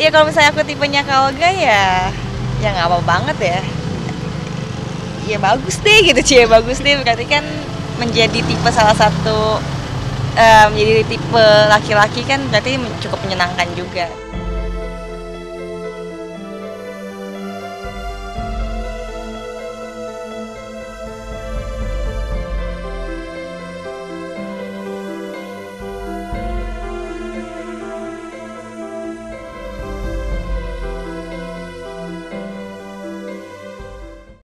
Ya kalau misalnya aku tipenya Kalga ya nggak apa banget ya. Ya bagus deh gitu, cie bagus deh. Berarti kan menjadi tipe salah satu menjadi tipe laki-laki kan berarti cukup menyenangkan juga.